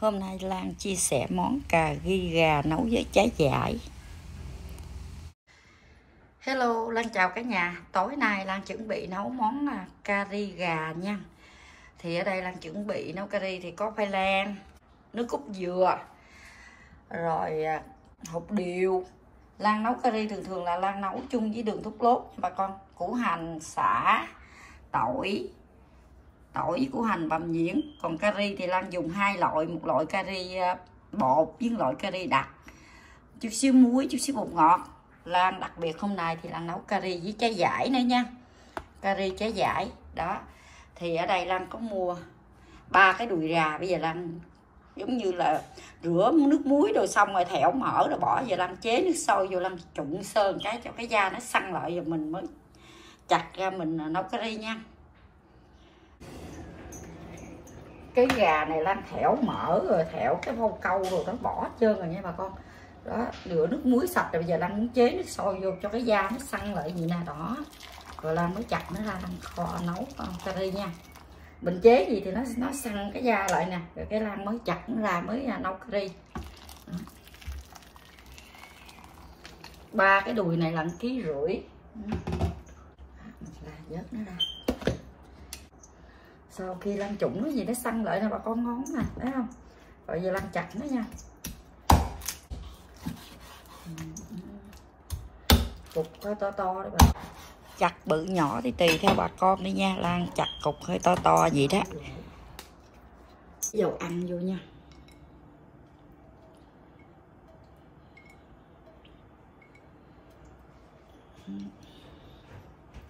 Hôm nay Lan chia sẻ món cà ri gà nấu với trái dại. Hello, Lan chào cả nhà. Tối nay Lan chuẩn bị nấu món cà ri gà nha. Thì ở đây Lan chuẩn bị nấu cà ri thì có khoai lang, nước cốt dừa, rồi hột điều. Lan nấu cà ri thường thường là Lan nấu chung với đường thốt lốt bà con. Củ hành, sả, tỏi, củ hành, bằm nhuyễn. Còn cà ri thì Lan dùng hai loại, một loại cà ri bột với loại cà ri đặc, chút xíu muối, chút xíu bột ngọt. Lan đặc biệt hôm nay thì Lan nấu cà ri với trái dải nữa nha, cà ri trái dải đó. Thì ở đây Lan có mua ba cái đùi gà, bây giờ Lan giống như là rửa nước muối rồi xong rồi thẻo mỡ rồi bỏ vào, Lan chế nước sôi vô, Lan trụng sơ cái cho cái da nó săn lại rồi mình mới chặt ra mình nấu cà ri nha. Cái gà này Lan thẻo mỡ rồi thẻo cái vô câu rồi nó bỏ hết trơn rồi nha bà con. Đó, rửa nước muối sạch rồi, bây giờ Lan muốn chế nước sôi vô cho cái da nó săn lại gì nè đó, rồi Lan mới chặt nó ra Lan kho nấu cà ri nha. Mình chế gì thì nó săn cái da lại nè, rồi cái Lan mới chặt nó ra mới nấu cà ri. Ba cái đùi này là 1,5 kg. Là vớt nó ra. Sau khi Lan trụng nó gì nó săn lại nè bà con, ngon nè, thấy không? Rồi giờ Lan chặt nó nha. Cục hơi to đấy bà. Chặt bự nhỏ thì tùy theo bà con đi nha. Lan chặt cục hơi to vậy đó. Dầu ăn vô nha.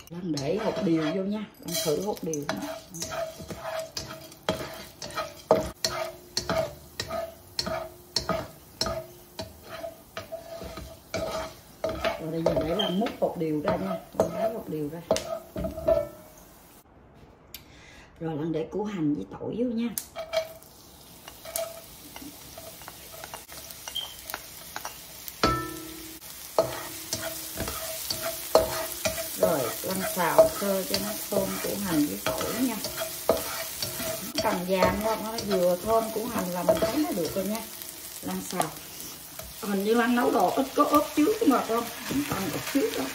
Lan để hột điều vô nha. Lan thử hột điều nha. Bây giờ để Lan múc hột điều ra nha, Lan lấy hột điều ra. Rồi Lan để củ hành với tỏi vô nha. Rồi Lan xào sơ cho nó thơm củ hành với tỏi nha. Cần vàng không? Nó vừa thơm củ hành là mình thấy nó được rồi nha. Lan xào. Hình như Lan nấu đồ ít có ốp trước mà con, không cần ốp trước đâu.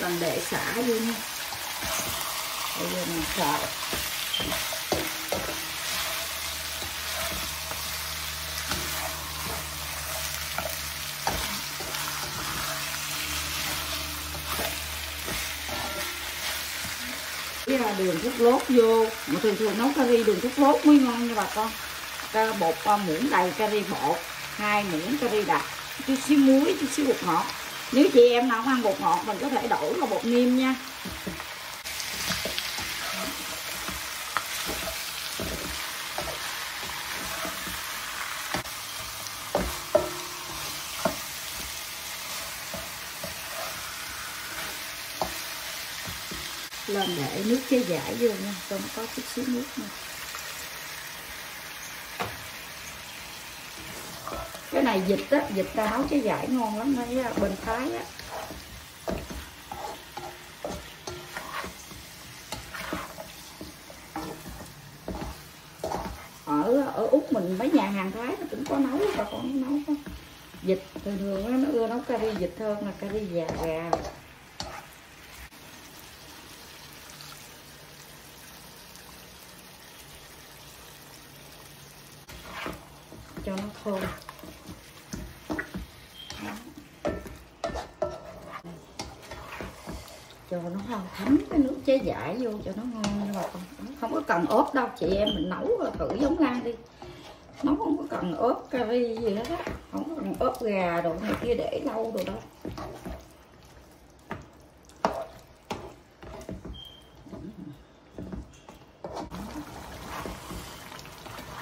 Lan để xả vô nha. Bây giờ mình xào. Đường thốt lốt vô, mà thường thường nấu cà ri đường thốt lốt mới ngon nha bà con. Bột muỗng đầy cà ri bột, 2 muỗng cà ri đặc, chút xíu muối, chút xíu bột ngọt. Nếu chị em nào không ăn bột ngọt mình có thể đổ vào bột niêm nha. Lên để nước trái dại vô nha, cho nó có chút xíu nước nha. Cái này vịt á, vịt ta nấu trái dại ngon lắm đấy, bên Thái á. Ở Úc mình mấy nhà hàng Thái nó cũng có nấu, bà con nấu đó. Vịt thường thường nó ưa nấu cà ri vịt hơn là cà ri gà. Cho nó thơm. Cho nó thấm cái nước trái dại vô cho nó ngon nha bà con. Không có cần ốp đâu, chị em mình nấu thử giống Lan đi. Nó không có cần ốp cà ri gì hết á, không có cần ốp gà đồ này kia để lâu rồi đâu.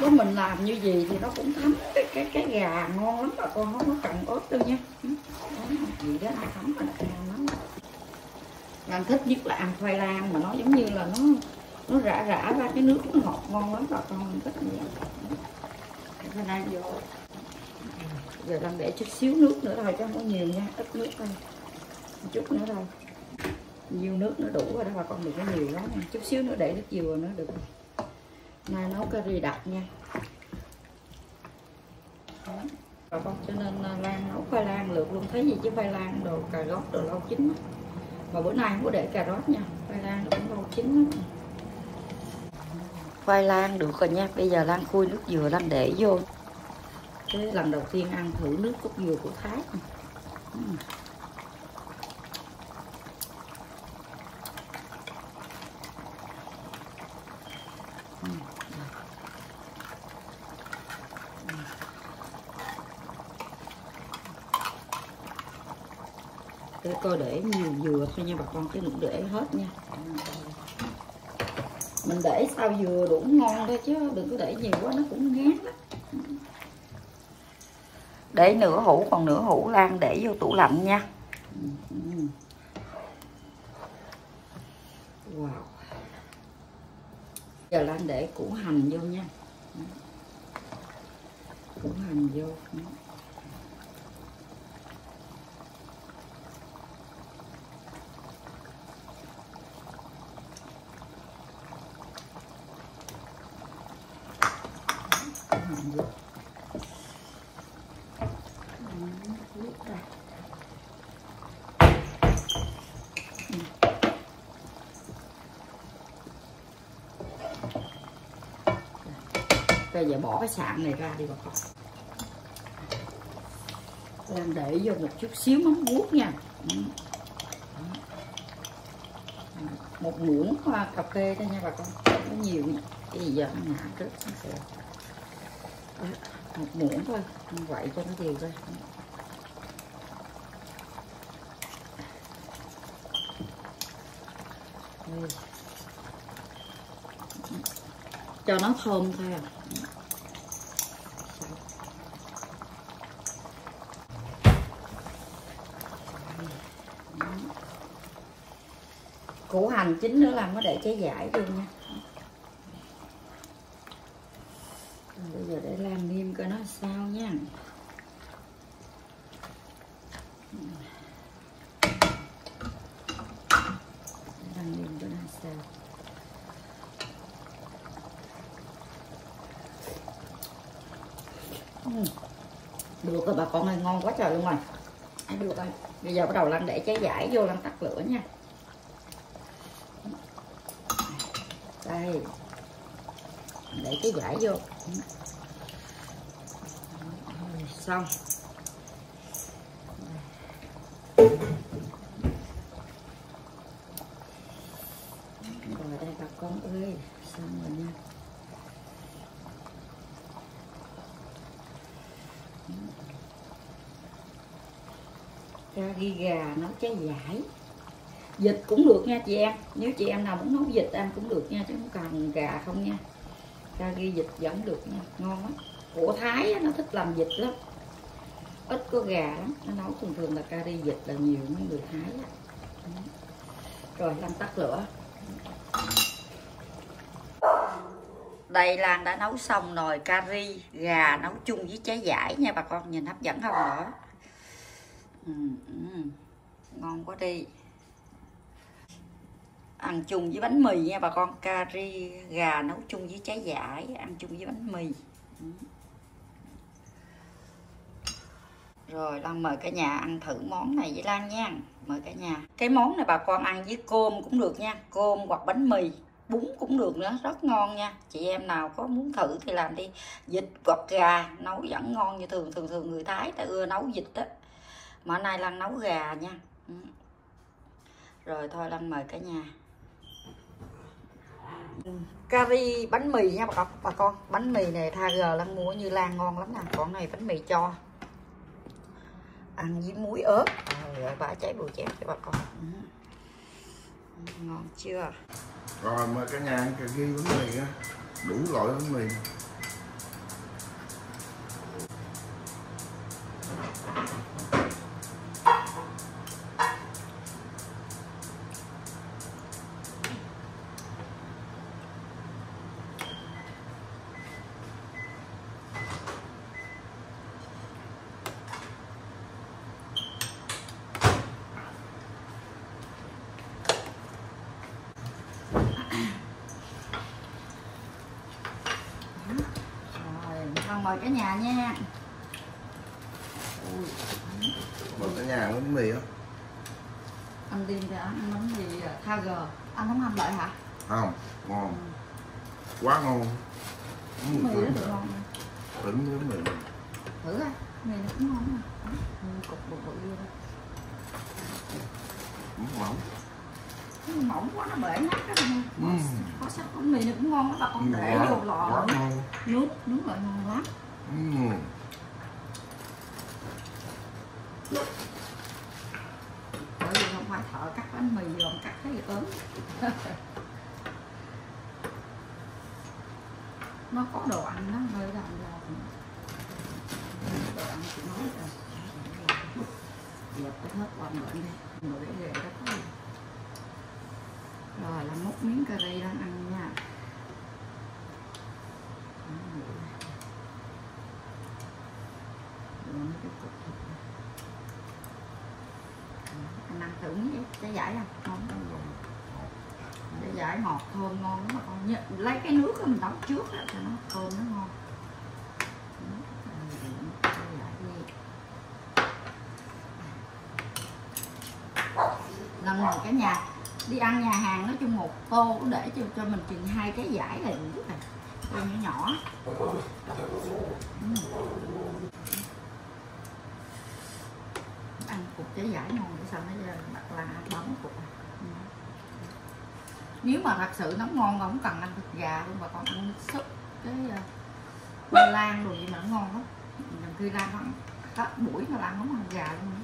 Nếu mình làm như gì thì nó cũng thấm cái gà ngon lắm bà con, không có cần ớt đâu nha. Gì đó là thấm là ngon lắm. Lan thích nhất là ăn khoai lang mà nó giống như là nó rã ra cái nước nó ngọt ngon lắm bà con, mình thích vậy. Khoai vô. Giờ Lan để chút xíu nước nữa thôi chứ không có nhiều nha, ít nước thôi. Một chút nữa thôi. nhiêu nước nó đủ rồi đó bà con, đừng có nhiều lắm, chút xíu nữa để nước dừa nữa được. Nay nấu cà ri đặc nha bà con, cho nên Lan nấu khoai lang lượt luôn, thấy gì chứ khoai lang đồ cà rốt đồ lâu chín. Mà bữa nay không có để cà rốt nha, khoai lang cũng lâu chín. Khoai lang được rồi nha, bây giờ Lan khui nước dừa Lan để vô. Cái lần đầu tiên ăn thử nước cốt dừa của Thái. Tôi để nhiều dừa thôi nha bà con, chứ đừng để hết nha. Mình để sao dừa đủ ngon thôi, chứ đừng có để nhiều quá nó cũng ngán lắm. Để nửa hũ, còn nửa hũ Lan để vô tủ lạnh nha. Wow. Giờ Lan để củ hành vô nha. Củ hành vô. Bây giờ bỏ cái sạn này ra đi bà con. Đang để vô một chút xíu mắm ruốc nha, một muỗng cà phê thôi nha bà con, nó nhiều cái gì giờ nó ngã trước một muỗng thôi, như vậy cho nó đều ra. Cho nó thơm thôi à. Củ hành chín nữa là mới để trái dại luôn nha. Bây giờ để làm niêm coi nó sao nha. Làm niêm coi nó sao. Được rồi bà con ơi, ngon quá trời luôn rồi. Được rồi, bây giờ bắt đầu Lan để trái dại vô, Lan tắt lửa nha. Đây, để cái dải vô. Xong. Rồi đây bà con ơi, xong rồi nha. Cà ri gà nấu trái dải. Vịt cũng được nha chị em, nếu chị em nào muốn nấu vịt ăn cũng được nha, chứ không cần gà không nha. Cà ri vịt vẫn được nha, ngon lắm. Của Thái nó thích làm vịt lắm, ít có gà lắm, nó nấu thường thường là cà ri vịt là nhiều mấy người Thái á. Rồi Lan tắt lửa. Đây Lan đã nấu xong nồi cà ri gà nấu chung với trái dải nha bà con, nhìn hấp dẫn không nữa. Ngon quá đi. Ăn chung với bánh mì nha bà con, cà ri gà nấu chung với trái dải, ăn chung với bánh mì. Rồi Lan mời cả nhà ăn thử món này với Lan nha, mời cả nhà. Cái món này bà con ăn với cơm cũng được nha, cơm hoặc bánh mì, bún cũng được nữa, rất ngon nha. Chị em nào có muốn thử thì làm đi. Vịt hoặc gà nấu vẫn ngon như thường, thường người Thái ta ưa nấu vịt á, mà nay Lan nấu gà nha. Rồi thôi Lan mời cả nhà. Cà ri bánh mì nha bà con. Bánh mì này tha gờ Lan mua Như Lan ngon lắm nè. Con này bánh mì cho ăn với muối ớt. Rồi bả cháy bùi chén cho bà con. Ngon chưa. Rồi mời cả nhà ăn cà ri bánh mì á. Đủ loại bánh mì. mời cả nhà nha. Mời cả nhà ăn bánh mì á. Anh điên ra ăn bánh mì Tiger. Anh không hâm lợi hả? Không, ngon. Quá ngon. Bánh mì nó được ngon. Tỉnh bánh mì. Thử á, mì nó cũng ngon mà. Cục bự bự vô đây. Mỏng. Mỏng quá nó bể nát đó nha. Có sắc bánh mì nó cũng ngon đó bà con, để vô lọ nước nướng lại ngon lắm. Bởi vì không phải thợ cắt bánh mì rồi cắt thấy ớn. Nó có đồ ăn nó hơi đậm đà. Đồ ăn chị nói là dẹp cái hết qua bệnh đi. Ngồi để ghề đó có gì. Rồi là múc miếng cà ri đang ăn nha. Anh ăn thử miếng trái giải không? Trái giải ngọt thơm ngon lắm mà con. Lấy cái nước đó mình đóng trước đó, cho nó thơm nó ngon. Lần này cả nhà đi ăn nhà hàng, nói chung một tô cũng để cho mình chừng 2 trái giải là đủ này, tô nhỏ nhỏ. Ăn cục trái giải ngon để sao nó bật là bóng cục. Nếu mà thật sự nóng ngon không cần ăn thịt gà luôn mà còn ăn nước súp cái lan đồ gì mà nó ngon lắm. Đằng kia lan nó hết buổi nó ăn không ăn gà luôn nữa.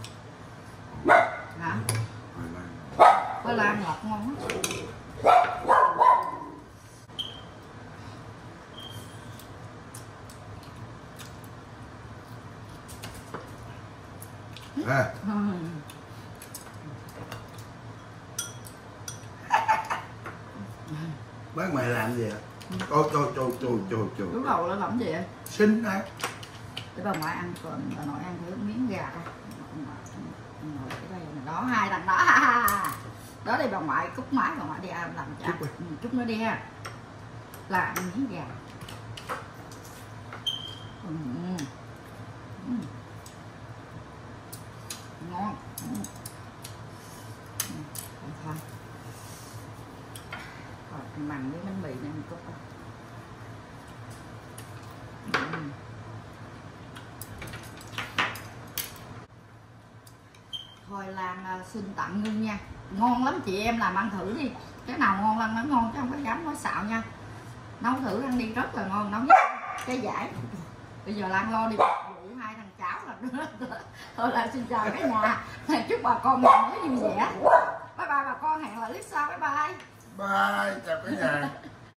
Hả? Bơ lan ngọt ngon quá. À. Bác mày làm gì ạ? Trời. Lúc đầu nó làm gì vậy? Xinh đấy. Để bà ngoại ăn còn bà nội ăn thử miếng gà coi. Ngồi ở đây đó, hai thằng đó. Đó đây bà ngoại cúc máy, bà ngoại đi ăn làm chả. Chút nữa đi ha. Là ăn miếng gà. Ngon. Thôi. Rồi mặn với bánh mì này mình cúc. Thôi Lan xin tạm ngưng nha. Ngon lắm, chị em làm ăn thử đi. Cái nào ngon Lan nó ngon chứ không có dám nói xạo nha. Nấu thử ăn đi, rất là ngon, nấu với cái giải. Bây giờ Lan lo đi vụ hai thằng cháu là thôi Lan xin chào cả nhà. Chúc bà con mình mới vui vẻ. Bye bye bà con, hẹn lại clip sau, bye bye. Bye, chào cả nhà.